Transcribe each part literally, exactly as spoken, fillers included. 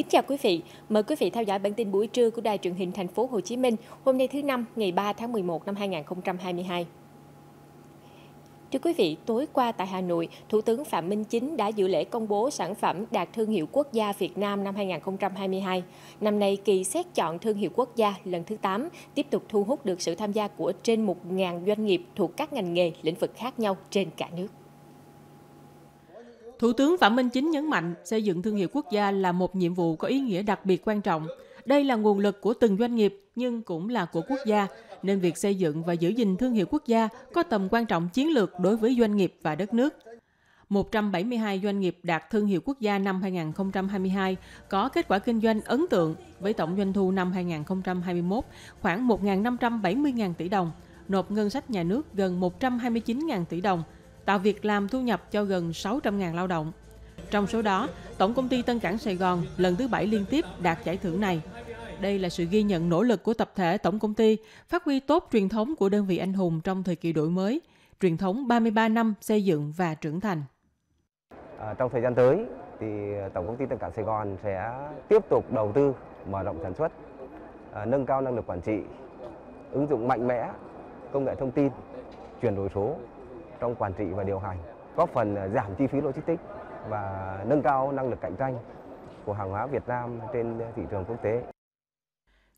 Kính chào quý vị, mời quý vị theo dõi bản tin buổi trưa của Đài Truyền hình Thành phố Hồ Chí Minh hôm nay thứ năm ngày ba tháng mười một năm hai nghìn không trăm hai mươi hai. Thưa quý vị, tối qua tại Hà Nội, Thủ tướng Phạm Minh Chính đã dự lễ công bố sản phẩm đạt thương hiệu quốc gia Việt Nam năm hai nghìn không trăm hai mươi hai. Năm nay, kỳ xét chọn thương hiệu quốc gia lần thứ tám tiếp tục thu hút được sự tham gia của trên một nghìn doanh nghiệp thuộc các ngành nghề, lĩnh vực khác nhau trên cả nước. Thủ tướng Phạm Minh Chính nhấn mạnh xây dựng thương hiệu quốc gia là một nhiệm vụ có ý nghĩa đặc biệt quan trọng. Đây là nguồn lực của từng doanh nghiệp nhưng cũng là của quốc gia, nên việc xây dựng và giữ gìn thương hiệu quốc gia có tầm quan trọng chiến lược đối với doanh nghiệp và đất nước. một trăm bảy mươi hai doanh nghiệp đạt thương hiệu quốc gia năm hai nghìn không trăm hai mươi hai có kết quả kinh doanh ấn tượng với tổng doanh thu năm hai nghìn không trăm hai mươi mốt khoảng một nghìn năm trăm bảy mươi nghìn tỷ đồng, nộp ngân sách nhà nước gần một trăm hai mươi chín nghìn tỷ đồng, tạo việc làm thu nhập cho gần sáu trăm nghìn lao động. Trong số đó, Tổng công ty Tân Cảng Sài Gòn lần thứ bảy liên tiếp đạt giải thưởng này. Đây là sự ghi nhận nỗ lực của tập thể Tổng công ty, phát huy tốt truyền thống của đơn vị anh hùng trong thời kỳ đổi mới, truyền thống ba mươi ba năm xây dựng và trưởng thành. À, trong thời gian tới, thì Tổng công ty Tân Cảng Sài Gòn sẽ tiếp tục đầu tư mở rộng sản xuất, à, nâng cao năng lực quản trị, ứng dụng mạnh mẽ công nghệ thông tin, chuyển đổi số trong quản trị và điều hành, góp phần giảm chi phí logistics và nâng cao năng lực cạnh tranh của hàng hóa Việt Nam trên thị trường quốc tế.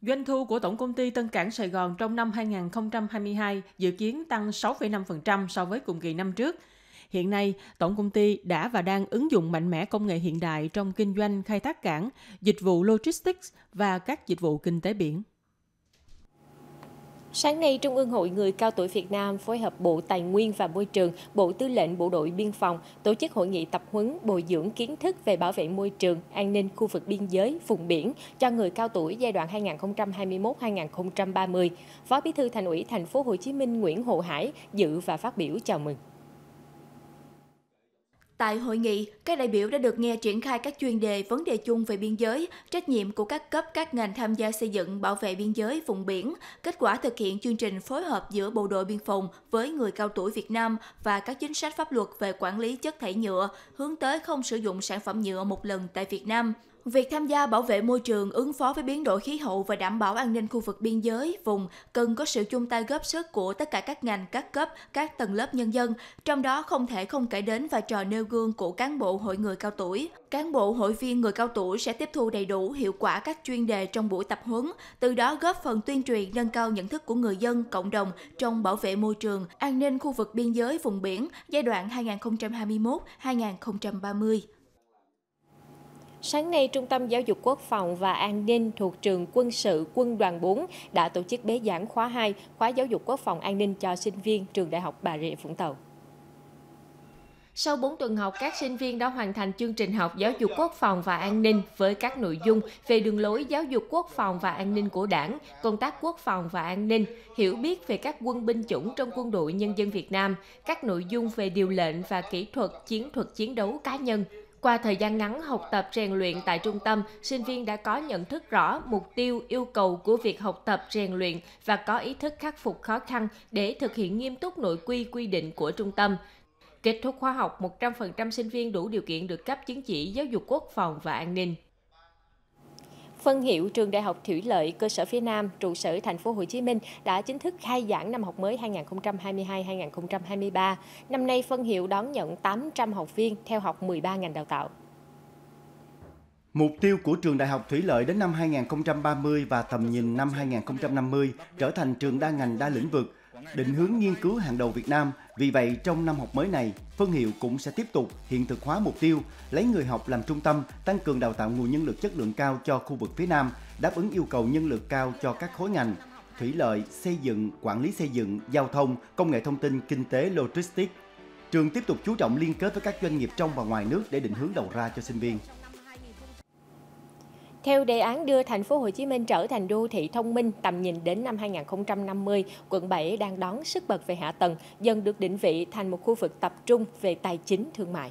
Doanh thu của Tổng công ty Tân Cảng Sài Gòn trong năm hai nghìn không trăm hai mươi hai dự kiến tăng sáu phẩy năm phần trăm so với cùng kỳ năm trước. Hiện nay, Tổng công ty đã và đang ứng dụng mạnh mẽ công nghệ hiện đại trong kinh doanh khai thác cảng, dịch vụ logistics và các dịch vụ kinh tế biển. Sáng nay, Trung ương Hội Người Cao Tuổi Việt Nam phối hợp Bộ Tài nguyên và Môi trường, Bộ Tư lệnh Bộ đội Biên phòng tổ chức hội nghị tập huấn bồi dưỡng kiến thức về bảo vệ môi trường, an ninh khu vực biên giới, vùng biển cho người cao tuổi giai đoạn hai nghìn không trăm hai mươi mốt đến hai nghìn không trăm ba mươi. Phó Bí thư Thành ủy Thành phố Hồ Chí Minh Nguyễn Hồ Hải dự và phát biểu chào mừng. Tại hội nghị, các đại biểu đã được nghe triển khai các chuyên đề vấn đề chung về biên giới, trách nhiệm của các cấp các ngành tham gia xây dựng bảo vệ biên giới vùng biển, kết quả thực hiện chương trình phối hợp giữa Bộ đội Biên phòng với người cao tuổi Việt Nam và các chính sách pháp luật về quản lý chất thải nhựa, hướng tới không sử dụng sản phẩm nhựa một lần tại Việt Nam. Việc tham gia bảo vệ môi trường, ứng phó với biến đổi khí hậu và đảm bảo an ninh khu vực biên giới, vùng cần có sự chung tay góp sức của tất cả các ngành, các cấp, các tầng lớp nhân dân, trong đó không thể không kể đến vai trò nêu gương của cán bộ hội người cao tuổi. Cán bộ hội viên người cao tuổi sẽ tiếp thu đầy đủ hiệu quả các chuyên đề trong buổi tập huấn, từ đó góp phần tuyên truyền nâng cao nhận thức của người dân, cộng đồng trong bảo vệ môi trường, an ninh khu vực biên giới, vùng biển giai đoạn hai nghìn không trăm hai mươi mốt đến hai nghìn không trăm ba mươi. Sáng nay, Trung tâm Giáo dục Quốc phòng và An ninh thuộc Trường Quân sự Quân đoàn bốn đã tổ chức bế giảng khóa hai, khóa Giáo dục Quốc phòng An ninh cho sinh viên Trường Đại học Bà Rịa, Vũng Tàu. Sau bốn tuần học, các sinh viên đã hoàn thành chương trình học Giáo dục Quốc phòng và An ninh với các nội dung về đường lối giáo dục quốc phòng và an ninh của Đảng, công tác quốc phòng và an ninh, hiểu biết về các quân binh chủng trong Quân đội Nhân dân Việt Nam, các nội dung về điều lệnh và kỹ thuật, chiến thuật chiến đấu cá nhân. Qua thời gian ngắn học tập rèn luyện tại trung tâm, sinh viên đã có nhận thức rõ mục tiêu, yêu cầu của việc học tập rèn luyện và có ý thức khắc phục khó khăn để thực hiện nghiêm túc nội quy quy định của trung tâm. Kết thúc khóa học, một trăm phần trăm sinh viên đủ điều kiện được cấp chứng chỉ Giáo dục Quốc phòng và An ninh. Phân hiệu Trường Đại học Thủy lợi cơ sở phía Nam, trụ sở Thành phố Hồ Chí Minh đã chính thức khai giảng năm học mới hai nghìn không trăm hai mươi hai đến hai nghìn không trăm hai mươi ba. Năm nay phân hiệu đón nhận tám trăm học viên theo học mười ba ngành đào tạo. Mục tiêu của Trường Đại học Thủy lợi đến năm hai nghìn không trăm ba mươi và tầm nhìn năm hai nghìn không trăm năm mươi trở thành trường đa ngành đa lĩnh vực, định hướng nghiên cứu hàng đầu Việt Nam. Vì vậy, trong năm học mới này, phân hiệu cũng sẽ tiếp tục hiện thực hóa mục tiêu, lấy người học làm trung tâm, tăng cường đào tạo nguồn nhân lực chất lượng cao cho khu vực phía Nam, đáp ứng yêu cầu nhân lực cao cho các khối ngành, thủy lợi, xây dựng, quản lý xây dựng, giao thông, công nghệ thông tin, kinh tế, logistics. Trường tiếp tục chú trọng liên kết với các doanh nghiệp trong và ngoài nước để định hướng đầu ra cho sinh viên. Theo đề án đưa Thành phố Hồ Chí Minh trở thành đô thị thông minh tầm nhìn đến năm hai nghìn không trăm năm mươi, quận bảy đang đón sức bật về hạ tầng, dần được định vị thành một khu vực tập trung về tài chính thương mại.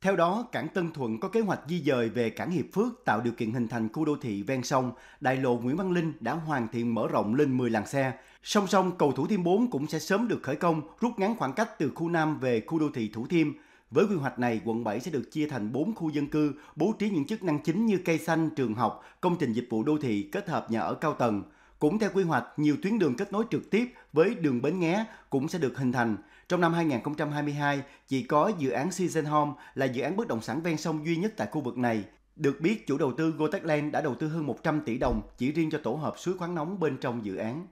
Theo đó, cảng Tân Thuận có kế hoạch di dời về cảng Hiệp Phước tạo điều kiện hình thành khu đô thị ven sông, đại lộ Nguyễn Văn Linh đã hoàn thiện mở rộng lên mười làn xe. Song song cầu Thủ Thiêm bốn cũng sẽ sớm được khởi công, rút ngắn khoảng cách từ khu Nam về khu đô thị Thủ Thiêm. Với quy hoạch này, quận bảy sẽ được chia thành bốn khu dân cư, bố trí những chức năng chính như cây xanh, trường học, công trình dịch vụ đô thị kết hợp nhà ở cao tầng. Cũng theo quy hoạch, nhiều tuyến đường kết nối trực tiếp với đường Bến Nghé cũng sẽ được hình thành. Trong năm hai nghìn không trăm hai mươi hai, chỉ có dự án Season Home là dự án bất động sản ven sông duy nhất tại khu vực này. Được biết, chủ đầu tư Gotekland đã đầu tư hơn một trăm tỷ đồng chỉ riêng cho tổ hợp suối khoáng nóng bên trong dự án.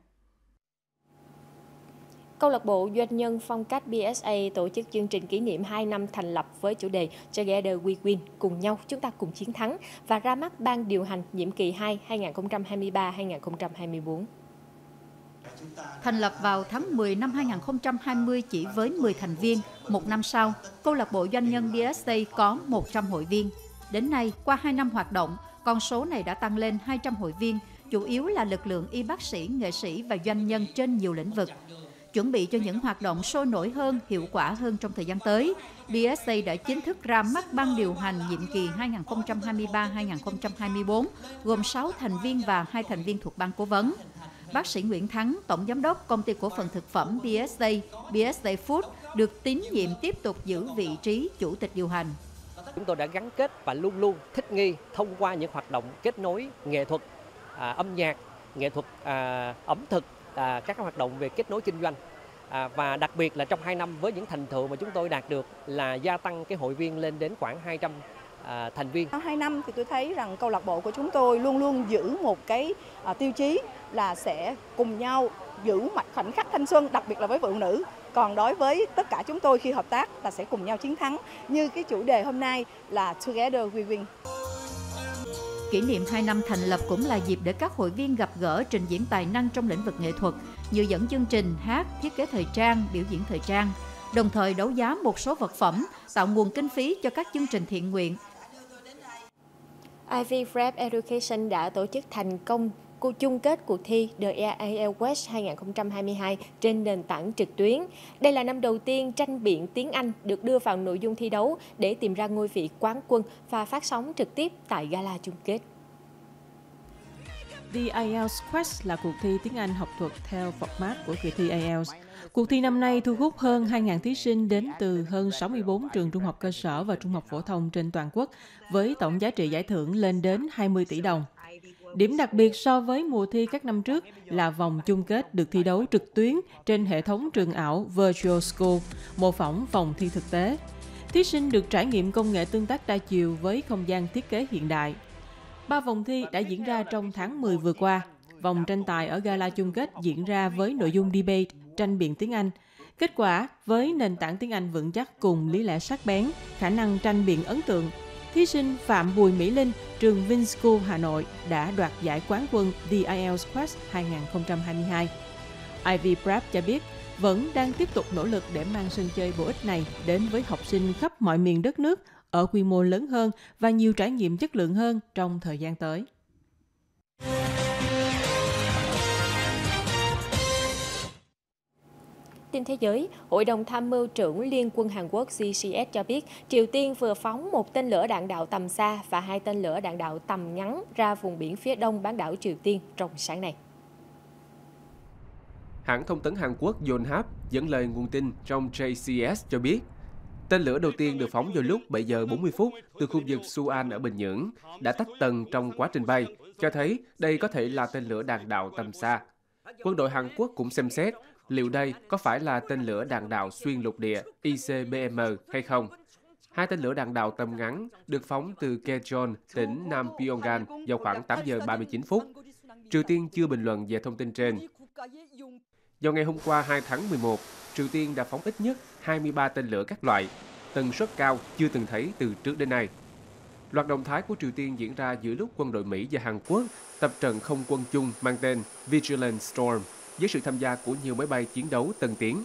Câu lạc bộ Doanh nhân phong cách bê ét a tổ chức chương trình kỷ niệm hai năm thành lập với chủ đề Together We Win, cùng nhau chúng ta cùng chiến thắng, và ra mắt ban điều hành nhiệm kỳ hai hai nghìn không trăm hai mươi ba hai nghìn không trăm hai mươi bốn. Thành lập vào tháng mười năm hai nghìn không trăm hai mươi chỉ với mười thành viên, một năm sau, câu lạc bộ Doanh nhân bê ét a có một trăm hội viên. Đến nay, qua hai năm hoạt động, con số này đã tăng lên hai trăm hội viên, chủ yếu là lực lượng y bác sĩ, nghệ sĩ và doanh nhân trên nhiều lĩnh vực. Chuẩn bị cho những hoạt động sôi nổi hơn, hiệu quả hơn trong thời gian tới, bê ét a đã chính thức ra mắt ban điều hành nhiệm kỳ hai nghìn không trăm hai mươi ba hai nghìn không trăm hai mươi bốn, gồm sáu thành viên và hai thành viên thuộc ban cố vấn. Bác sĩ Nguyễn Thắng, Tổng Giám đốc Công ty Cổ phần Thực phẩm bê ét a, bê ét a Food, được tín nhiệm tiếp tục giữ vị trí Chủ tịch điều hành. Chúng tôi đã gắn kết và luôn luôn thích nghi thông qua những hoạt động kết nối nghệ thuật, à, âm nhạc, nghệ thuật, à, ẩm thực, à, các hoạt động về kết nối kinh doanh. À, và đặc biệt là trong hai năm với những thành tựu mà chúng tôi đạt được là gia tăng cái hội viên lên đến khoảng hai trăm à, thành viên. Sau hai năm thì tôi thấy rằng câu lạc bộ của chúng tôi luôn luôn giữ một cái à, tiêu chí là sẽ cùng nhau giữ mạch khoảnh khắc thanh xuân, đặc biệt là với phụ nữ. Còn đối với tất cả chúng tôi khi hợp tác là sẽ cùng nhau chiến thắng, như cái chủ đề hôm nay là Together We Win. Kỷ niệm hai năm thành lập cũng là dịp để các hội viên gặp gỡ, trình diễn tài năng trong lĩnh vực nghệ thuật, như dẫn chương trình, hát, thiết kế thời trang, biểu diễn thời trang, đồng thời đấu giá một số vật phẩm, tạo nguồn kinh phí cho các chương trình thiện nguyện. Ivy Prep Education đã tổ chức thành công cuộc chung kết cuộc thi i eo Quest hai nghìn không trăm hai mươi hai trên nền tảng trực tuyến. Đây là năm đầu tiên tranh biện tiếng Anh được đưa vào nội dung thi đấu để tìm ra ngôi vị quán quân và phát sóng trực tiếp tại gala chung kết. i eo Quest là cuộc thi tiếng Anh học thuật theo format của kỳ thi ai eo. Cuộc thi năm nay thu hút hơn hai nghìn thí sinh đến từ hơn sáu mươi bốn trường trung học cơ sở và trung học phổ thông trên toàn quốc, với tổng giá trị giải thưởng lên đến hai mươi tỷ đồng. Điểm đặc biệt so với mùa thi các năm trước là vòng chung kết được thi đấu trực tuyến trên hệ thống trường ảo Virtual School, mô phỏng phòng thi thực tế. Thí sinh được trải nghiệm công nghệ tương tác đa chiều với không gian thiết kế hiện đại. Ba vòng thi đã diễn ra trong tháng mười vừa qua. Vòng tranh tài ở gala chung kết diễn ra với nội dung debate, tranh biện tiếng Anh. Kết quả, với nền tảng tiếng Anh vững chắc cùng lý lẽ sắc bén, khả năng tranh biện ấn tượng, thí sinh Phạm Bùi Mỹ Linh, trường Vinschool, Hà Nội đã đoạt giải quán quân i eo Quest hai nghìn không trăm hai mươi hai. Ivy Prep cho biết vẫn đang tiếp tục nỗ lực để mang sân chơi bổ ích này đến với học sinh khắp mọi miền đất nước ở quy mô lớn hơn và nhiều trải nghiệm chất lượng hơn trong thời gian tới. Tin thế giới, Hội đồng Tham mưu trưởng Liên quân Hàn Quốc J C S cho biết Triều Tiên vừa phóng một tên lửa đạn đạo tầm xa và hai tên lửa đạn đạo tầm ngắn ra vùng biển phía đông bán đảo Triều Tiên trong sáng nay. Hãng thông tấn Hàn Quốc Yonhap dẫn lời nguồn tin trong J C S cho biết tên lửa đầu tiên được phóng vào lúc bảy giờ bốn mươi phút từ khu vực Suan ở Bình Nhưỡng đã tách tần trong quá trình bay, cho thấy đây có thể là tên lửa đạn đạo tầm xa. Quân đội Hàn Quốc cũng xem xét liệu đây có phải là tên lửa đạn đạo xuyên lục địa I C B M hay không. Hai tên lửa đạn đạo tầm ngắn được phóng từ Kaechon, tỉnh Nam Pyongan vào khoảng tám giờ ba mươi chín phút. Triều Tiên chưa bình luận về thông tin trên. Vào ngày hôm qua hai tháng mười một, Triều Tiên đã phóng ít nhất hai mươi ba tên lửa các loại, tần suất cao chưa từng thấy từ trước đến nay. Loạt động thái của Triều Tiên diễn ra giữa lúc quân đội Mỹ và Hàn Quốc tập trận không quân chung mang tên Vigilant Storm, với sự tham gia của nhiều máy bay chiến đấu tân tiến.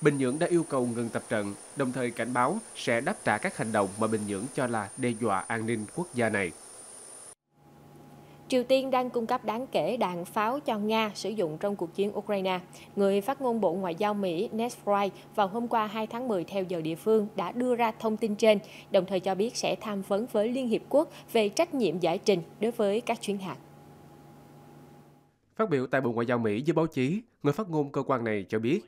Bình Nhưỡng đã yêu cầu ngừng tập trận, đồng thời cảnh báo sẽ đáp trả các hành động mà Bình Nhưỡng cho là đe dọa an ninh quốc gia này. Triều Tiên đang cung cấp đáng kể đạn pháo cho Nga sử dụng trong cuộc chiến Ukraine. Người phát ngôn Bộ Ngoại giao Mỹ Ned Price vào hôm qua hai tháng mười theo giờ địa phương đã đưa ra thông tin trên, đồng thời cho biết sẽ tham vấn với Liên Hiệp Quốc về trách nhiệm giải trình đối với các chuyến hạt. Phát biểu tại Bộ Ngoại giao Mỹ với báo chí, người phát ngôn cơ quan này cho biết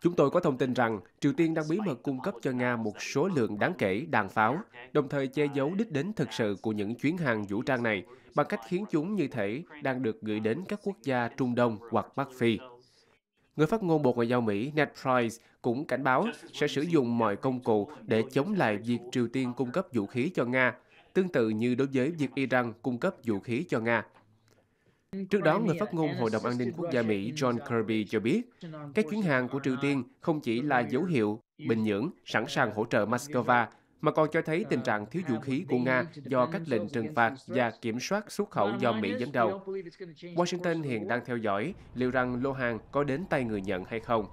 Chúng tôi có thông tin rằng Triều Tiên đang bí mật cung cấp cho Nga một số lượng đáng kể đạn pháo, đồng thời che giấu đích đến thực sự của những chuyến hàng vũ trang này bằng cách khiến chúng như thể đang được gửi đến các quốc gia Trung Đông hoặc Bắc Phi. Người phát ngôn Bộ Ngoại giao Mỹ Ned Price cũng cảnh báo sẽ sử dụng mọi công cụ để chống lại việc Triều Tiên cung cấp vũ khí cho Nga, tương tự như đối với việc Iran cung cấp vũ khí cho Nga. Trước đó, người phát ngôn Hội đồng An ninh Quốc gia Mỹ John Kirby cho biết, các chuyến hàng của Triều Tiên không chỉ là dấu hiệu Bình Nhưỡng sẵn sàng hỗ trợ Moscow, mà còn cho thấy tình trạng thiếu vũ khí của Nga do các lệnh trừng phạt và kiểm soát xuất khẩu do Mỹ dẫn đầu. Washington hiện đang theo dõi liệu rằng lô hàng có đến tay người nhận hay không.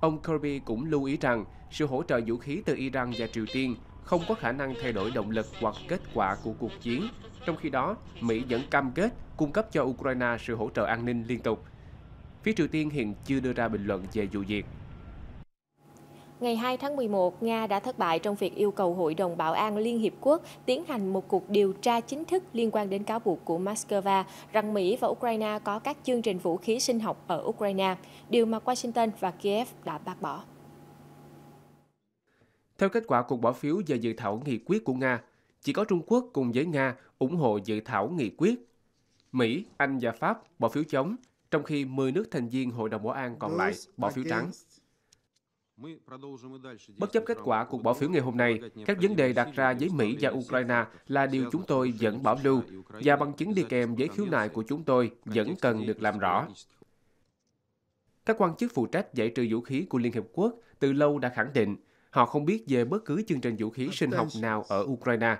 Ông Kirby cũng lưu ý rằng sự hỗ trợ vũ khí từ Iran và Triều Tiên không có khả năng thay đổi động lực hoặc kết quả của cuộc chiến. Trong khi đó, Mỹ vẫn cam kết cung cấp cho Ukraine sự hỗ trợ an ninh liên tục. Phía Triều Tiên hiện chưa đưa ra bình luận về vụ việc. Ngày hai tháng mười một, Nga đã thất bại trong việc yêu cầu Hội đồng Bảo an Liên Hiệp Quốc tiến hành một cuộc điều tra chính thức liên quan đến cáo buộc của Moscow rằng Mỹ và Ukraine có các chương trình vũ khí sinh học ở Ukraine, điều mà Washington và Kiev đã bác bỏ. Theo kết quả cuộc bỏ phiếu về dự thảo nghị quyết của Nga, chỉ có Trung Quốc cùng với Nga ủng hộ dự thảo nghị quyết. Mỹ, Anh và Pháp bỏ phiếu chống, trong khi mười nước thành viên Hội đồng Bảo an còn lại bỏ phiếu trắng. Bất chấp kết quả cuộc bỏ phiếu ngày hôm nay, các vấn đề đặt ra với Mỹ và Ukraine là điều chúng tôi vẫn bảo lưu và bằng chứng đi kèm với khiếu nại của chúng tôi vẫn cần được làm rõ. Các quan chức phụ trách giải trừ vũ khí của Liên Hiệp Quốc từ lâu đã khẳng định họ không biết về bất cứ chương trình vũ khí sinh học nào ở Ukraine.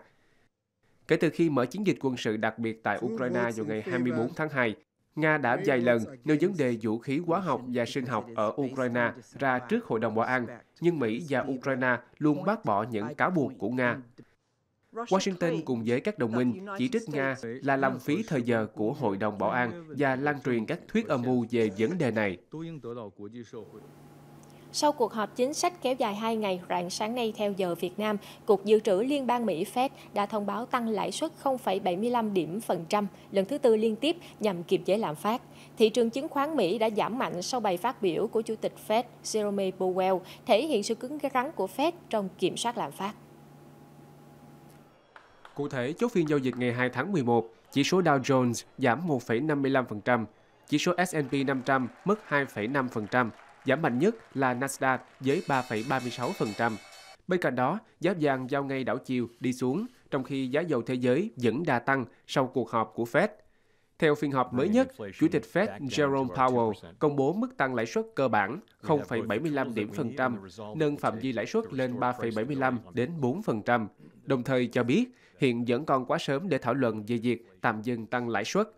Kể từ khi mở chiến dịch quân sự đặc biệt tại Ukraine vào ngày hai mươi bốn tháng hai, Nga đã vài lần nêu vấn đề vũ khí hóa học và sinh học ở Ukraine ra trước Hội đồng Bảo an, nhưng Mỹ và Ukraine luôn bác bỏ những cáo buộc của Nga. Washington cùng với các đồng minh chỉ trích Nga là làm phí thời giờ của Hội đồng Bảo an và lan truyền các thuyết âm mưu về vấn đề này. Sau cuộc họp chính sách kéo dài hai ngày rạng sáng nay theo giờ Việt Nam, Cục Dự trữ Liên bang Mỹ Fed đã thông báo tăng lãi suất không phẩy bảy mươi lăm điểm phần trăm lần thứ tư liên tiếp nhằm kiềm chế lạm phát. Thị trường chứng khoán Mỹ đã giảm mạnh sau bài phát biểu của Chủ tịch Fed Jerome Powell, thể hiện sự cứng rắn của Fed trong kiểm soát lạm phát. Cụ thể, chốt phiên giao dịch ngày hai tháng mười một, chỉ số Dow Jones giảm một phẩy năm mươi lăm phần trăm, chỉ số S and P năm trăm mất hai phẩy năm phần trăm. Giảm mạnh nhất là Nasdaq với ba phẩy ba mươi sáu phần trăm. Bên cạnh đó, giá vàng giao ngay đảo chiều đi xuống, trong khi giá dầu thế giới vẫn đà tăng sau cuộc họp của Fed. Theo phiên họp mới nhất, Chủ tịch Fed Jerome Powell công bố mức tăng lãi suất cơ bản không phẩy bảy mươi lăm điểm phần trăm, nâng phạm vi lãi suất lên ba phẩy bảy mươi lăm đến bốn phần trăm, đồng thời cho biết hiện vẫn còn quá sớm để thảo luận về việc tạm dừng tăng lãi suất.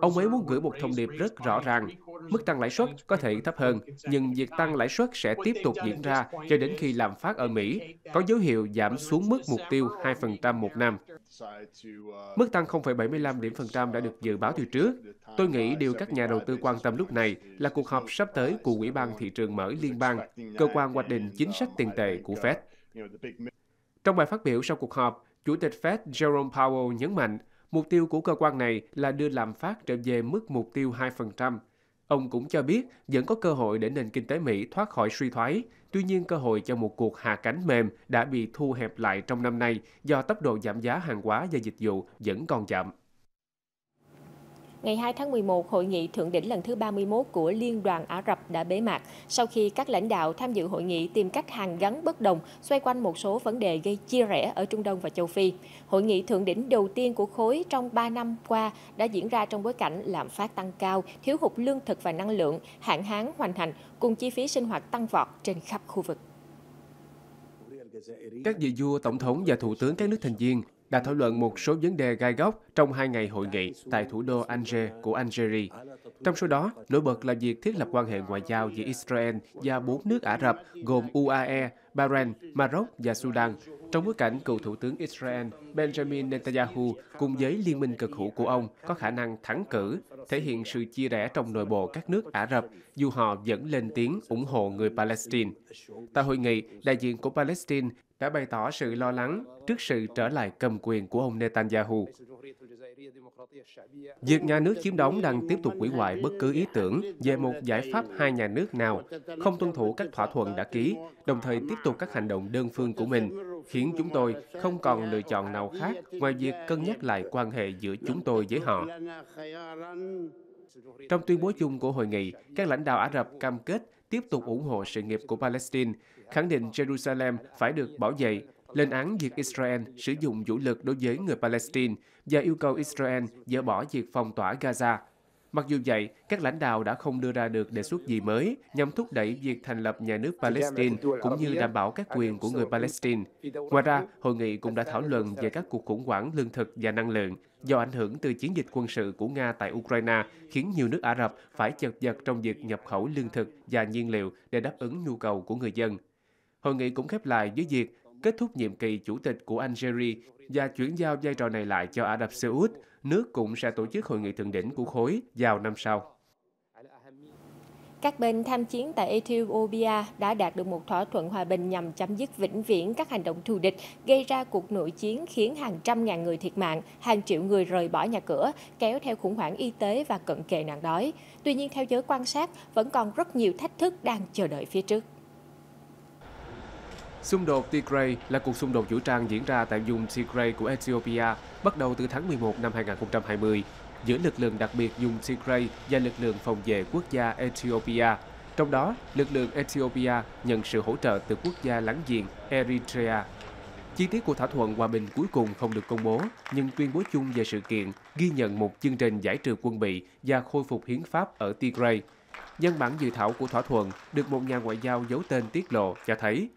Ông ấy muốn gửi một thông điệp rất rõ ràng, mức tăng lãi suất có thể thấp hơn, nhưng việc tăng lãi suất sẽ tiếp tục diễn ra cho đến khi lạm phát ở Mỹ có dấu hiệu giảm xuống mức mục tiêu hai phần trăm một năm. Mức tăng không phẩy bảy mươi lăm điểm phần trăm đã được dự báo từ trước. Tôi nghĩ điều các nhà đầu tư quan tâm lúc này là cuộc họp sắp tới của Ủy ban Thị trường Mở Liên bang, cơ quan hoạch định chính sách tiền tệ của Fed. Trong bài phát biểu sau cuộc họp, Chủ tịch Fed Jerome Powell nhấn mạnh, mục tiêu của cơ quan này là đưa lạm phát trở về mức mục tiêu hai phần trăm. Ông cũng cho biết vẫn có cơ hội để nền kinh tế Mỹ thoát khỏi suy thoái, tuy nhiên cơ hội cho một cuộc hạ cánh mềm đã bị thu hẹp lại trong năm nay do tốc độ giảm giá hàng hóa và dịch vụ vẫn còn chậm. Ngày hai tháng mười một, Hội nghị Thượng đỉnh lần thứ ba mươi mốt của Liên đoàn Ả Rập đã bế mạc, sau khi các lãnh đạo tham dự hội nghị tìm cách hàn gắn bất đồng xoay quanh một số vấn đề gây chia rẽ ở Trung Đông và châu Phi. Hội nghị Thượng đỉnh đầu tiên của khối trong ba năm qua đã diễn ra trong bối cảnh lạm phát tăng cao, thiếu hụt lương thực và năng lượng, hạn hán hoành hành, cùng chi phí sinh hoạt tăng vọt trên khắp khu vực. Các vị vua, tổng thống và thủ tướng các nước thành viên đã thảo luận một số vấn đề gai góc trong hai ngày hội nghị tại thủ đô Alger của Algeria. Trong số đó, nổi bật là việc thiết lập quan hệ ngoại giao giữa Israel và bốn nước Ả Rập gồm u a e, Bahrain, Maroc và Sudan, trong bối cảnh cựu thủ tướng Israel Benjamin Netanyahu cùng với liên minh cực hữu của ông có khả năng thắng cử, thể hiện sự chia rẽ trong nội bộ các nước Ả Rập dù họ vẫn lên tiếng ủng hộ người Palestine. Tại hội nghị, đại diện của Palestine đã bày tỏ sự lo lắng trước sự trở lại cầm quyền của ông Netanyahu. Việc nhà nước chiếm đóng đang tiếp tục hủy hoại bất cứ ý tưởng về một giải pháp hai nhà nước nào, không tuân thủ các thỏa thuận đã ký, đồng thời tiếp tục các hành động đơn phương của mình, khiến chúng tôi không còn lựa chọn nào khác ngoài việc cân nhắc lại quan hệ giữa chúng tôi với họ. Trong tuyên bố chung của hội nghị, các lãnh đạo Ả Rập cam kết tiếp tục ủng hộ sự nghiệp của Palestine, khẳng định Jerusalem phải được bảo vệ, lên án việc Israel sử dụng vũ lực đối với người Palestine và yêu cầu Israel dỡ bỏ việc phong tỏa Gaza. Mặc dù vậy, các lãnh đạo đã không đưa ra được đề xuất gì mới nhằm thúc đẩy việc thành lập nhà nước Palestine cũng như đảm bảo các quyền của người Palestine. Ngoài ra, hội nghị cũng đã thảo luận về các cuộc khủng hoảng lương thực và năng lượng do ảnh hưởng từ chiến dịch quân sự của Nga tại Ukraine, khiến nhiều nước Ả Rập phải chật vật trong việc nhập khẩu lương thực và nhiên liệu để đáp ứng nhu cầu của người dân. Hội nghị cũng khép lại với việc kết thúc nhiệm kỳ chủ tịch của Algeria và chuyển giao vai trò này lại cho Ả Rập Xê Út. Nước cũng sẽ tổ chức hội nghị thượng đỉnh của khối vào năm sau. Các bên tham chiến tại Ethiopia đã đạt được một thỏa thuận hòa bình nhằm chấm dứt vĩnh viễn các hành động thù địch gây ra cuộc nội chiến khiến hàng trăm ngàn người thiệt mạng, hàng triệu người rời bỏ nhà cửa, kéo theo khủng hoảng y tế và cận kề nạn đói. Tuy nhiên, theo giới quan sát, vẫn còn rất nhiều thách thức đang chờ đợi phía trước. Xung đột Tigray là cuộc xung đột vũ trang diễn ra tại vùng Tigray của Ethiopia bắt đầu từ tháng mười một năm hai nghìn không trăm hai mươi giữa lực lượng đặc biệt vùng Tigray và lực lượng phòng vệ quốc gia Ethiopia. Trong đó, lực lượng Ethiopia nhận sự hỗ trợ từ quốc gia láng giềng Eritrea. Chi tiết của thỏa thuận hòa bình cuối cùng không được công bố, nhưng tuyên bố chung về sự kiện ghi nhận một chương trình giải trừ quân bị và khôi phục hiến pháp ở Tigray. Văn bản dự thảo của thỏa thuận được một nhà ngoại giao giấu tên tiết lộ cho thấy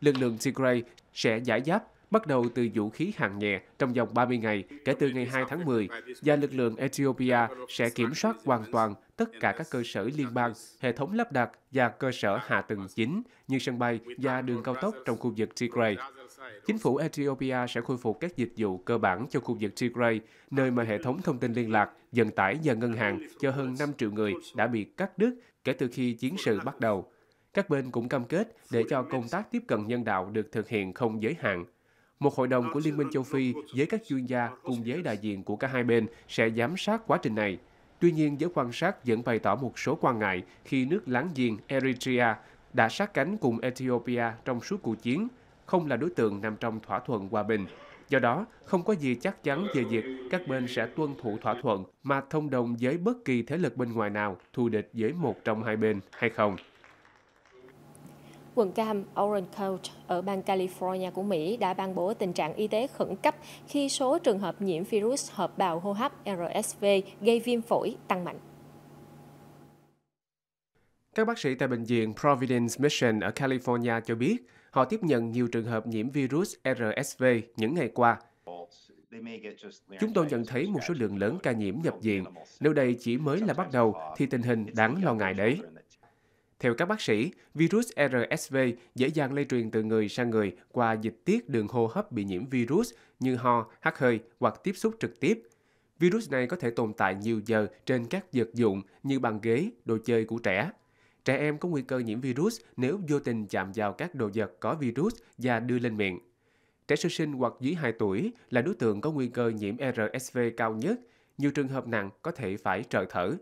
lực lượng Tigray sẽ giải giáp bắt đầu từ vũ khí hạng nhẹ trong vòng ba mươi ngày kể từ ngày hai tháng mười và lực lượng Ethiopia sẽ kiểm soát hoàn toàn tất cả các cơ sở liên bang, hệ thống lắp đặt và cơ sở hạ tầng chính như sân bay và đường cao tốc trong khu vực Tigray. Chính phủ Ethiopia sẽ khôi phục các dịch vụ cơ bản cho khu vực Tigray, nơi mà hệ thống thông tin liên lạc, vận tải và ngân hàng cho hơn năm triệu người đã bị cắt đứt kể từ khi chiến sự bắt đầu. Các bên cũng cam kết để cho công tác tiếp cận nhân đạo được thực hiện không giới hạn. Một hội đồng của Liên minh châu Phi với các chuyên gia cùng với đại diện của cả hai bên sẽ giám sát quá trình này. Tuy nhiên, giới quan sát vẫn bày tỏ một số quan ngại khi nước láng giềng Eritrea đã sát cánh cùng Ethiopia trong suốt cuộc chiến, không là đối tượng nằm trong thỏa thuận hòa bình. Do đó, không có gì chắc chắn về việc các bên sẽ tuân thủ thỏa thuận mà thông đồng với bất kỳ thế lực bên ngoài nào thù địch với một trong hai bên hay không. Quận Cam Orange County ở bang California của Mỹ đã ban bố tình trạng y tế khẩn cấp khi số trường hợp nhiễm virus hợp bào hô hấp R S V gây viêm phổi tăng mạnh. Các bác sĩ tại bệnh viện Providence Mission ở California cho biết họ tiếp nhận nhiều trường hợp nhiễm virus R S V những ngày qua. Chúng tôi nhận thấy một số lượng lớn ca nhiễm nhập viện. Nếu đây chỉ mới là bắt đầu thì tình hình đáng lo ngại đấy. Theo các bác sĩ, virus R S V dễ dàng lây truyền từ người sang người qua dịch tiết đường hô hấp bị nhiễm virus như ho, hắt hơi hoặc tiếp xúc trực tiếp. Virus này có thể tồn tại nhiều giờ trên các vật dụng như bàn ghế, đồ chơi của trẻ. Trẻ em có nguy cơ nhiễm virus nếu vô tình chạm vào các đồ vật có virus và đưa lên miệng. Trẻ sơ sinh hoặc dưới hai tuổi là đối tượng có nguy cơ nhiễm R S V cao nhất, nhiều trường hợp nặng có thể phải trợ thở.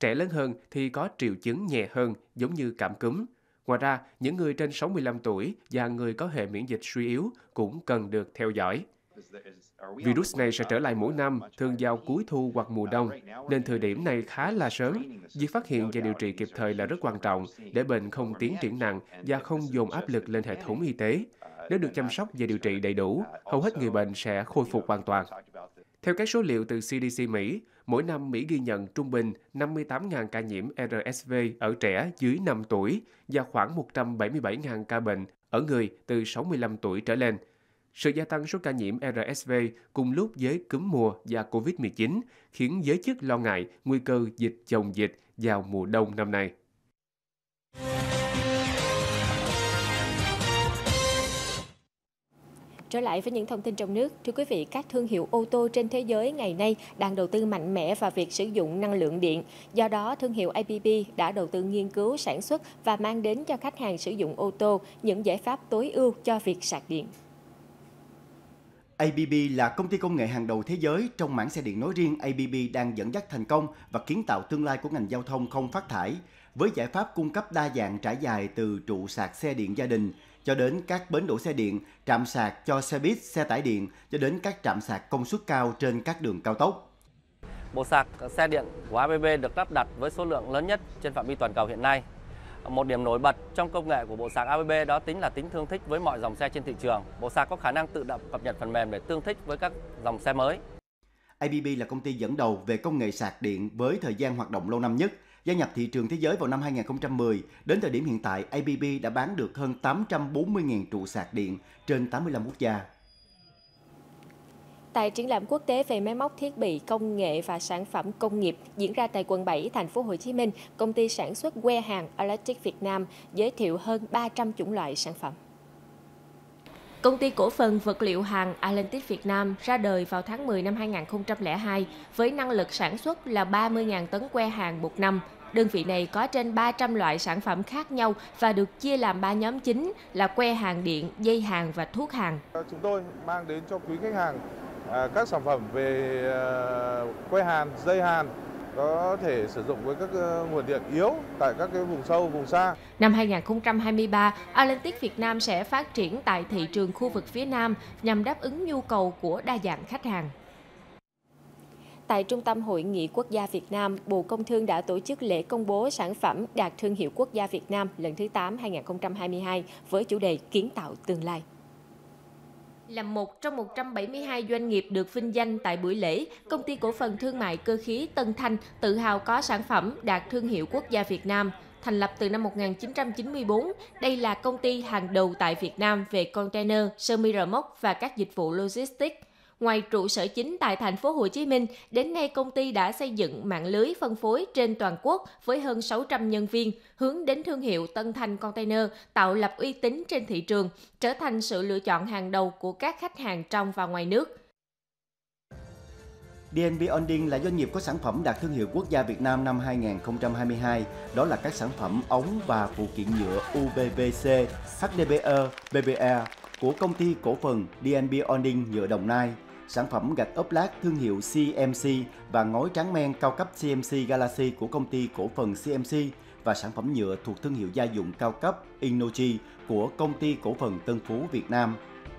Trẻ lớn hơn thì có triệu chứng nhẹ hơn, giống như cảm cúm. Ngoài ra, những người trên sáu mươi lăm tuổi và người có hệ miễn dịch suy yếu cũng cần được theo dõi. Virus này sẽ trở lại mỗi năm, thường vào cuối thu hoặc mùa đông, nên thời điểm này khá là sớm. Việc phát hiện và điều trị kịp thời là rất quan trọng để bệnh không tiến triển nặng và không dồn áp lực lên hệ thống y tế. Nếu được chăm sóc và điều trị đầy đủ, hầu hết người bệnh sẽ khôi phục hoàn toàn. Theo các số liệu từ C D C Mỹ, mỗi năm Mỹ ghi nhận trung bình năm mươi tám nghìn ca nhiễm R S V ở trẻ dưới năm tuổi và khoảng một trăm bảy mươi bảy nghìn ca bệnh ở người từ sáu mươi lăm tuổi trở lên. Sự gia tăng số ca nhiễm R S V cùng lúc với cúm mùa và Covid mười chín khiến giới chức lo ngại nguy cơ dịch chồng dịch vào mùa đông năm nay. Trở lại với những thông tin trong nước, thưa quý vị, các thương hiệu ô tô trên thế giới ngày nay đang đầu tư mạnh mẽ vào việc sử dụng năng lượng điện. Do đó, thương hiệu A B B đã đầu tư nghiên cứu, sản xuất và mang đến cho khách hàng sử dụng ô tô những giải pháp tối ưu cho việc sạc điện. a bê bê là công ty công nghệ hàng đầu thế giới trong mảng xe điện nói riêng. a bê bê đang dẫn dắt thành công và kiến tạo tương lai của ngành giao thông không phát thải với giải pháp cung cấp đa dạng trải dài từ trụ sạc xe điện gia đình cho đến các bến đỗ xe điện, trạm sạc cho xe buýt, xe tải điện cho đến các trạm sạc công suất cao trên các đường cao tốc. Bộ sạc xe điện của a bê bê được lắp đặt với số lượng lớn nhất trên phạm vi toàn cầu hiện nay. Một điểm nổi bật trong công nghệ của bộ sạc a bê bê đó tính là tính tương thích với mọi dòng xe trên thị trường. Bộ sạc có khả năng tự động cập nhật phần mềm để tương thích với các dòng xe mới. a bê bê là công ty dẫn đầu về công nghệ sạc điện với thời gian hoạt động lâu năm nhất. Gia nhập thị trường thế giới vào năm hai nghìn không trăm mười, đến thời điểm hiện tại, a bê bê đã bán được hơn tám trăm bốn mươi nghìn trụ sạc điện trên tám mươi lăm quốc gia. Tại triển lãm quốc tế về máy móc thiết bị công nghệ và sản phẩm công nghiệp diễn ra tại quận bảy, thành phố Hồ Chí Minh, công ty sản xuất que hàng Atlantic Việt Nam giới thiệu hơn ba trăm chủng loại sản phẩm. Công ty cổ phần vật liệu hàng Atlantic Việt Nam ra đời vào tháng mười năm hai nghìn không trăm lẻ hai với năng lực sản xuất là ba mươi nghìn tấn que hàng một năm. Đơn vị này có trên ba trăm loại sản phẩm khác nhau và được chia làm ba nhóm chính là que hàng điện, dây hàng và thuốc hàng. Chúng tôi mang đến cho quý khách hàng các sản phẩm về que hàn, dây hàn có thể sử dụng với các nguồn điện yếu tại các cái vùng sâu, vùng xa. Năm hai nghìn không trăm hai mươi ba, Atlantic Việt Nam sẽ phát triển tại thị trường khu vực phía Nam nhằm đáp ứng nhu cầu của đa dạng khách hàng. Tại Trung tâm Hội nghị Quốc gia Việt Nam, Bộ Công Thương đã tổ chức lễ công bố sản phẩm đạt thương hiệu quốc gia Việt Nam lần thứ tám hai nghìn không trăm hai mươi hai với chủ đề Kiến tạo tương lai. Là một trong một trăm bảy mươi hai doanh nghiệp được vinh danh tại buổi lễ, công ty cổ phần thương mại cơ khí Tân Thanh tự hào có sản phẩm đạt thương hiệu quốc gia Việt Nam. Thành lập từ năm một nghìn chín trăm chín mươi tư, đây là công ty hàng đầu tại Việt Nam về container, semi rơ móc và các dịch vụ logistics. Ngoài trụ sở chính tại thành phố Hồ Chí Minh, đến nay công ty đã xây dựng mạng lưới phân phối trên toàn quốc với hơn sáu trăm nhân viên, hướng đến thương hiệu Tân Thanh Container, tạo lập uy tín trên thị trường, trở thành sự lựa chọn hàng đầu của các khách hàng trong và ngoài nước. đê en bê Onding là doanh nghiệp có sản phẩm đạt thương hiệu quốc gia Việt Nam năm hai nghìn không trăm hai mươi hai, đó là các sản phẩm ống và phụ kiện nhựa u pê vê xê, hát đê pê e, pê pê e của công ty cổ phần đê en bê Onding nhựa Đồng Nai. Sản phẩm gạch ốp lát thương hiệu xê em xê và ngói tráng men cao cấp xê em xê Galaxy của công ty cổ phần xê em xê và sản phẩm nhựa thuộc thương hiệu gia dụng cao cấp Inochi của công ty cổ phần Tân Phú Việt Nam.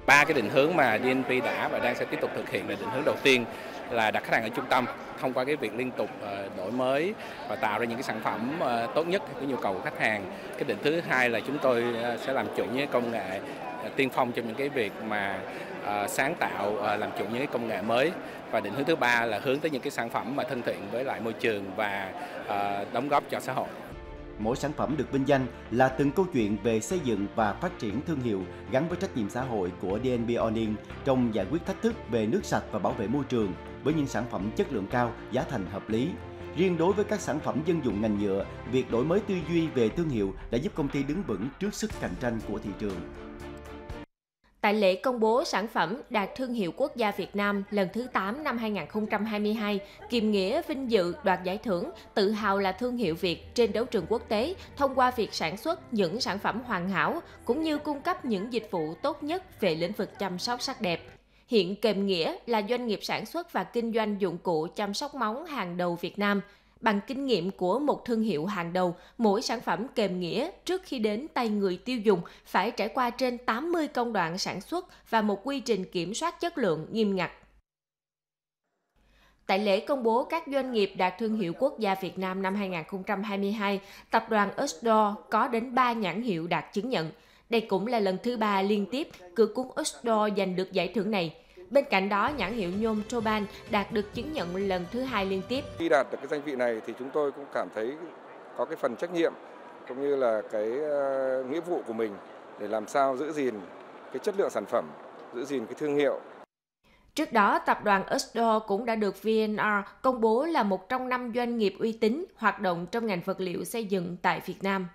Ba cái định hướng mà đê en bê đã và đang sẽ tiếp tục thực hiện là định hướng đầu tiên là đặt khách hàng ở trung tâm thông qua cái việc liên tục đổi mới và tạo ra những cái sản phẩm tốt nhất với nhu cầu của khách hàng. Cái định thứ hai là chúng tôi sẽ làm chủ những công nghệ tiên phong trong những cái việc mà uh, sáng tạo, uh, làm chủ những cái công nghệ mới, và định hướng thứ ba là hướng tới những cái sản phẩm mà thân thiện với lại môi trường và uh, đóng góp cho xã hội. Mỗi sản phẩm được vinh danh là từng câu chuyện về xây dựng và phát triển thương hiệu gắn với trách nhiệm xã hội của đê en bê Onding trong giải quyết thách thức về nước sạch và bảo vệ môi trường với những sản phẩm chất lượng cao, giá thành hợp lý. Riêng đối với các sản phẩm dân dụng ngành nhựa, việc đổi mới tư duy về thương hiệu đã giúp công ty đứng vững trước sức cạnh tranh của thị trường. Tại lễ công bố sản phẩm đạt thương hiệu quốc gia Việt Nam lần thứ tám năm hai nghìn không trăm hai mươi hai, Kim Nghĩa vinh dự đoạt giải thưởng tự hào là thương hiệu Việt trên đấu trường quốc tế thông qua việc sản xuất những sản phẩm hoàn hảo cũng như cung cấp những dịch vụ tốt nhất về lĩnh vực chăm sóc sắc đẹp. Hiện Kim Nghĩa là doanh nghiệp sản xuất và kinh doanh dụng cụ chăm sóc móng hàng đầu Việt Nam. Bằng kinh nghiệm của một thương hiệu hàng đầu, mỗi sản phẩm Kim Nghĩa trước khi đến tay người tiêu dùng phải trải qua trên tám mươi công đoạn sản xuất và một quy trình kiểm soát chất lượng nghiêm ngặt. Tại lễ công bố các doanh nghiệp đạt thương hiệu quốc gia Việt Nam năm hai nghìn không trăm hai mươi hai, tập đoàn Osdo có đến ba nhãn hiệu đạt chứng nhận. Đây cũng là lần thứ ba liên tiếp cửa cuốn Osdo giành được giải thưởng này. Bên cạnh đó, nhãn hiệu nhôm Troban đạt được chứng nhận lần thứ hai liên tiếp. Khi đạt được cái danh vị này thì chúng tôi cũng cảm thấy có cái phần trách nhiệm cũng như là cái nghĩa vụ của mình để làm sao giữ gìn cái chất lượng sản phẩm, giữ gìn cái thương hiệu. Trước đó, tập đoàn Osdo cũng đã được vê en rờ công bố là một trong năm doanh nghiệp uy tín hoạt động trong ngành vật liệu xây dựng tại Việt Nam.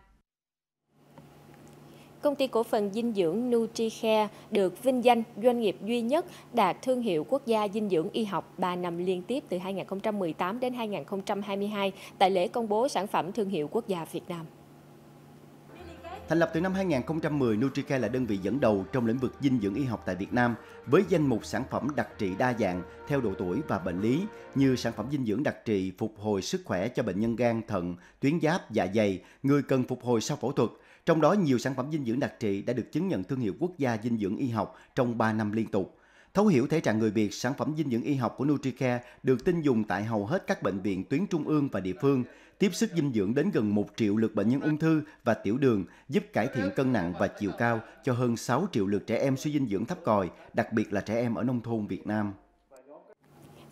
Công ty cổ phần dinh dưỡng NutriCare được vinh danh doanh nghiệp duy nhất đạt thương hiệu quốc gia dinh dưỡng y học ba năm liên tiếp từ hai nghìn không trăm mười tám đến hai nghìn không trăm hai mươi hai tại lễ công bố sản phẩm thương hiệu quốc gia Việt Nam. Thành lập từ năm hai nghìn không trăm mười, NutriCare là đơn vị dẫn đầu trong lĩnh vực dinh dưỡng y học tại Việt Nam với danh mục sản phẩm đặc trị đa dạng theo độ tuổi và bệnh lý như sản phẩm dinh dưỡng đặc trị phục hồi sức khỏe cho bệnh nhân gan, thận, tuyến giáp, dạ dày, người cần phục hồi sau phẫu thuật. Trong đó, nhiều sản phẩm dinh dưỡng đặc trị đã được chứng nhận thương hiệu quốc gia dinh dưỡng y học trong ba năm liên tục. Thấu hiểu thể trạng người Việt, sản phẩm dinh dưỡng y học của NutriCare được tin dùng tại hầu hết các bệnh viện tuyến trung ương và địa phương, tiếp sức dinh dưỡng đến gần một triệu lượt bệnh nhân ung thư và tiểu đường, giúp cải thiện cân nặng và chiều cao cho hơn sáu triệu lượt trẻ em suy dinh dưỡng thấp còi, đặc biệt là trẻ em ở nông thôn Việt Nam.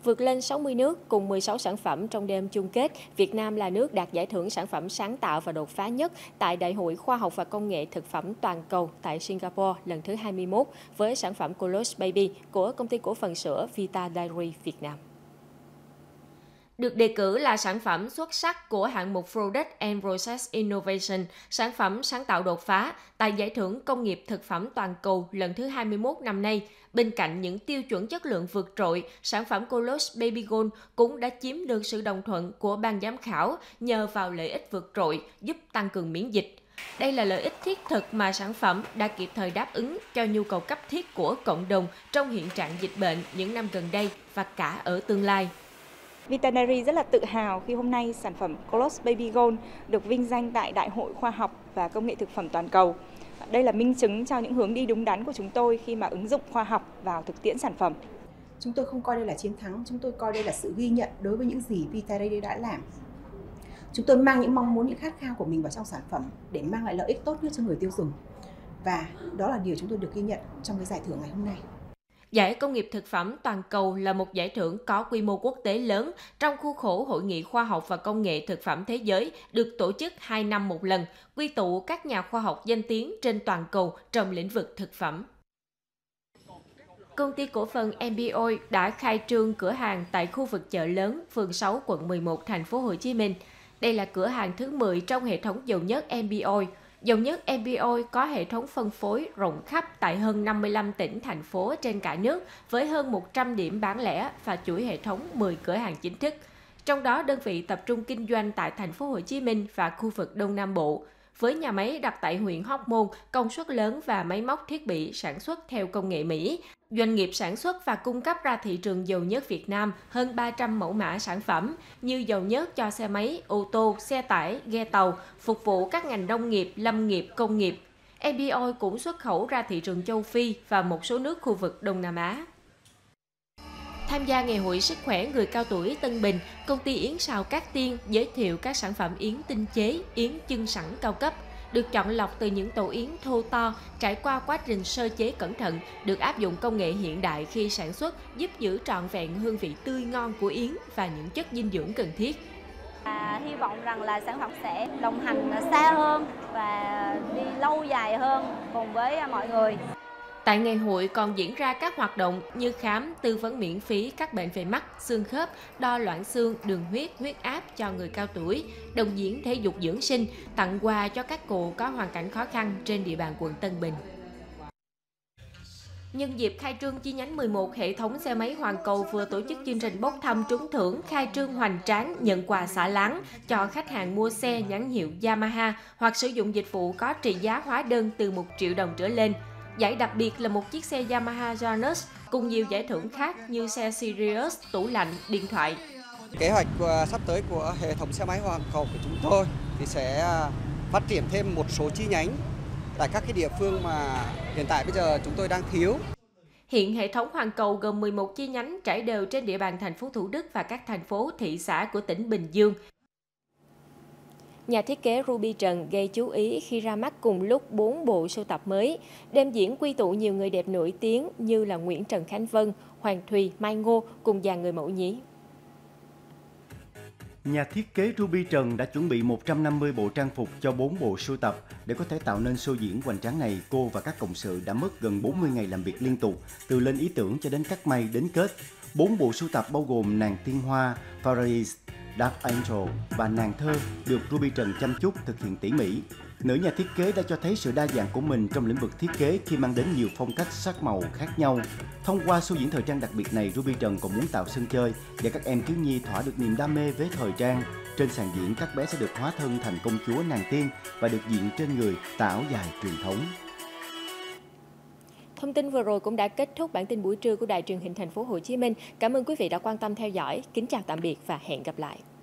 Vượt lên sáu mươi nước cùng mười sáu sản phẩm trong đêm chung kết, Việt Nam là nước đạt giải thưởng sản phẩm sáng tạo và đột phá nhất tại Đại hội Khoa học và Công nghệ Thực phẩm Toàn cầu tại Singapore lần thứ hai mươi mốt với sản phẩm ColosBaby của công ty cổ phần sữa Vita Dairy Việt Nam. Được đề cử là sản phẩm xuất sắc của hạng mục Product and Process Innovation, sản phẩm sáng tạo đột phá tại Giải thưởng Công nghiệp Thực phẩm Toàn cầu lần thứ hai mươi mốt năm nay. Bên cạnh những tiêu chuẩn chất lượng vượt trội, sản phẩm ColosBaby Gold cũng đã chiếm được sự đồng thuận của ban giám khảo nhờ vào lợi ích vượt trội giúp tăng cường miễn dịch. Đây là lợi ích thiết thực mà sản phẩm đã kịp thời đáp ứng cho nhu cầu cấp thiết của cộng đồng trong hiện trạng dịch bệnh những năm gần đây và cả ở tương lai. Vitanary rất là tự hào khi hôm nay sản phẩm ColosBaby Gold được vinh danh tại Đại hội Khoa học và Công nghệ Thực phẩm Toàn cầu. Đây là minh chứng cho những hướng đi đúng đắn của chúng tôi khi mà ứng dụng khoa học vào thực tiễn sản phẩm. Chúng tôi không coi đây là chiến thắng, chúng tôi coi đây là sự ghi nhận đối với những gì Vitanary đã làm. Chúng tôi mang những mong muốn, những khát khao của mình vào trong sản phẩm để mang lại lợi ích tốt nhất cho người tiêu dùng. Và đó là điều chúng tôi được ghi nhận trong cái giải thưởng ngày hôm nay. Giải Công nghiệp Thực phẩm Toàn cầu là một giải thưởng có quy mô quốc tế lớn trong khuôn khổ Hội nghị Khoa học và Công nghệ Thực phẩm Thế giới được tổ chức hai năm một lần, quy tụ các nhà khoa học danh tiếng trên toàn cầu trong lĩnh vực thực phẩm. Công ty cổ phần em bê o đã khai trương cửa hàng tại khu vực chợ lớn, phường sáu, quận mười một, thành phố Hồ Chí Minh. Đây là cửa hàng thứ mười trong hệ thống dầu nhất em bê o. Dầu nhất em bê o có hệ thống phân phối rộng khắp tại hơn năm mươi lăm tỉnh, thành phố trên cả nước với hơn một trăm điểm bán lẻ và chuỗi hệ thống mười cửa hàng chính thức. Trong đó, đơn vị tập trung kinh doanh tại thành phố Hồ Chí Minh và khu vực Đông Nam Bộ. Với nhà máy đặt tại huyện Hóc Môn, công suất lớn và máy móc thiết bị sản xuất theo công nghệ Mỹ, doanh nghiệp sản xuất và cung cấp ra thị trường dầu nhớt Việt Nam hơn ba trăm mẫu mã sản phẩm như dầu nhớt cho xe máy, ô tô, xe tải, ghe tàu, phục vụ các ngành nông nghiệp, lâm nghiệp, công nghiệp. em bê o cũng xuất khẩu ra thị trường châu Phi và một số nước khu vực Đông Nam Á. Tham gia Ngày hội Sức khỏe người cao tuổi Tân Bình, công ty Yến Sào Cát Tiên giới thiệu các sản phẩm yến tinh chế, yến chưng sẵn cao cấp, được chọn lọc từ những tổ yến thô to, trải qua quá trình sơ chế cẩn thận, được áp dụng công nghệ hiện đại khi sản xuất, giúp giữ trọn vẹn hương vị tươi ngon của yến và những chất dinh dưỡng cần thiết. À, hy vọng rằng là sản phẩm sẽ đồng hành xa hơn và đi lâu dài hơn cùng với mọi người. Tại ngày hội còn diễn ra các hoạt động như khám, tư vấn miễn phí các bệnh về mắt, xương khớp, đo loãng xương, đường huyết, huyết áp cho người cao tuổi, đồng diễn thể dục dưỡng sinh, tặng quà cho các cụ có hoàn cảnh khó khăn trên địa bàn quận Tân Bình. Nhân dịp khai trương chi nhánh mười một, hệ thống xe máy Hoàng Cầu vừa tổ chức chương trình bốc thăm trúng thưởng khai trương hoành tráng nhận quà xả láng cho khách hàng mua xe nhãn hiệu Yamaha hoặc sử dụng dịch vụ có trị giá hóa đơn từ một triệu đồng trở lên. Giải đặc biệt là một chiếc xe Yamaha Janus cùng nhiều giải thưởng khác như xe Sirius, tủ lạnh, điện thoại. Kế hoạch sắp tới của hệ thống xe máy Hoàng Cầu của chúng tôi thì sẽ phát triển thêm một số chi nhánh tại các cái địa phương mà hiện tại bây giờ chúng tôi đang thiếu. Hiện hệ thống Hoàng Cầu gồm mười một chi nhánh trải đều trên địa bàn thành phố Thủ Đức và các thành phố thị xã của tỉnh Bình Dương. Nhà thiết kế Ruby Trần gây chú ý khi ra mắt cùng lúc bốn bộ sưu tập mới. Đêm diễn quy tụ nhiều người đẹp nổi tiếng như là Nguyễn Trần Khánh Vân, Hoàng Thùy, Mai Ngô cùng dàn người mẫu nhí. Nhà thiết kế Ruby Trần đã chuẩn bị một trăm năm mươi bộ trang phục cho bốn bộ sưu tập. Để có thể tạo nên show diễn hoành tráng này, cô và các cộng sự đã mất gần bốn mươi ngày làm việc liên tục, từ lên ý tưởng cho đến cắt may đến kết. bốn bộ sưu tập bao gồm Nàng Tiên Hoa, Paris, Dark Angel và Nàng Thơ được Ruby Trần chăm chút thực hiện tỉ mỉ. Nữ nhà thiết kế đã cho thấy sự đa dạng của mình trong lĩnh vực thiết kế khi mang đến nhiều phong cách sắc màu khác nhau. Thông qua show diễn thời trang đặc biệt này, Ruby Trần còn muốn tạo sân chơi để các em thiếu nhi thỏa được niềm đam mê với thời trang. Trên sàn diễn, các bé sẽ được hóa thân thành công chúa nàng tiên và được diện trên người tà áo dài truyền thống. Thông tin vừa rồi cũng đã kết thúc bản tin buổi trưa của Đài Truyền hình Thành phố Hồ Chí Minh. Cảm ơn quý vị đã quan tâm theo dõi. Kính chào tạm biệt và hẹn gặp lại.